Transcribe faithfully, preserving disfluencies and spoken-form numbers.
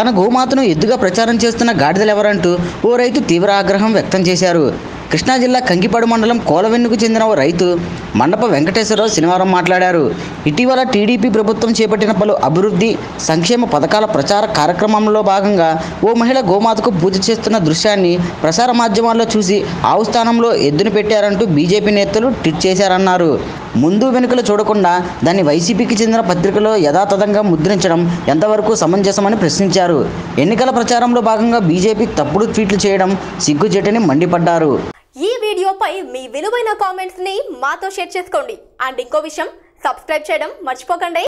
తన గోమాతను ఎద్దుగా ప్రచారం చేస్తున్న గాడిదలెవరంటూ ఓ రైతు తీవ్ర ఆగ్రహం వ్యక్తం చేశారు. కృష్ణా జిల్లా కంకిపాడు మండలం కోలవెన్నుకు చెందిన ఓ రైతు మండప వెంకటేశ్వరరావు శనివారం మాట్లాడారు. ఇటీవల టీడీపీ ప్రభుత్వం చేపట్టిన పలు అభివృద్ధి సంక్షేమ పథకాల ప్రచార కార్యక్రమంలో భాగంగా ఓ మహిళ గోమాతకు పూజ చేస్తున్న దృశ్యాన్ని ప్రసార మాధ్యమాల్లో చూసి ఆవు స్థానంలో ఎద్దును పెట్టారంటూ బీజేపీ నేతలు ట్వీట్ చేశారన్నారు. ముందు వెనుకలు చూడకుండా దాన్ని వైసీపీకి చెందిన పత్రికలో యథాతథంగా ముద్రించడం ఎంతవరకు సమంజసమని ప్రశ్నించారు. ఎన్నికల ప్రచారంలో భాగంగా బీజేపీ తప్పుడు ట్వీట్లు చేయడం సిగ్గుచేటని మండిపడ్డారు. ఈ వీడియోపై మీ విలువైన కామెంట్స్ ని మాతో షేర్ చేసుకోండి. అండ్ ఇంకో విషయం, సబ్స్క్రైబ్ చేయడం మర్చిపోకండి.